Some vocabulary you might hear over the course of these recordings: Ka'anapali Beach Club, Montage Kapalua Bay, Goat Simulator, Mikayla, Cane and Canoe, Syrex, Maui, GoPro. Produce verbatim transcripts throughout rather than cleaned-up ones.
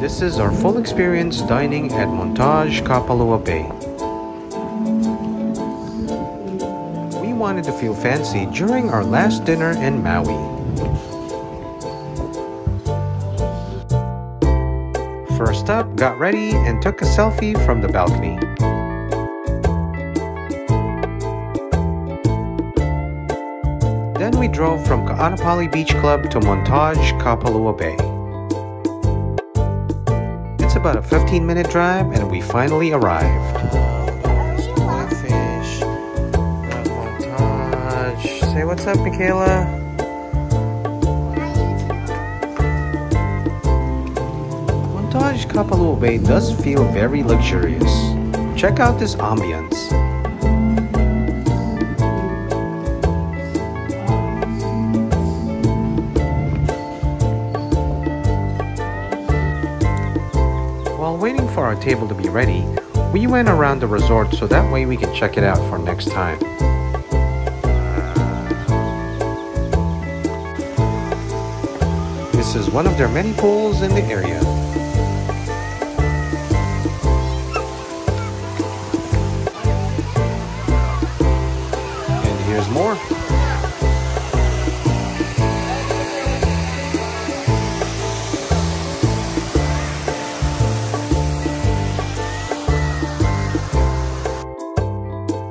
This is our full experience dining at Montage Kapalua Bay. We wanted to feel fancy during our last dinner in Maui. First up, got ready and took a selfie from the balcony. Then we drove from Ka'anapali Beach Club to Montage Kapalua Bay. About a fifteen minute drive, and we finally arrived. There's my fish. Montage. Say what's up, Mikayla. Montage Kapalua Bay does feel very luxurious. Check out this ambience. While waiting for our table to be ready, we went around the resort so that way we can check it out for next time. This is one of their many pools in the area. And here's more.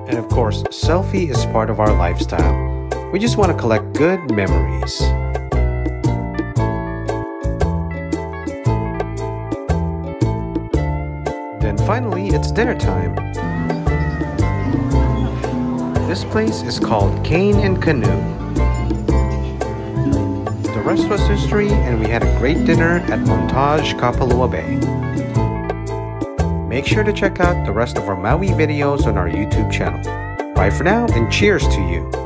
And of course, selfie is part of our lifestyle. We just want to collect good memories. Then finally, it's dinner time. This place is called Cane and Canoe. The rest was history, and we had a great dinner at Montage Kapalua Bay. Make sure to check out the rest of our Maui videos on our YouTube channel. Bye for now, and cheers to you!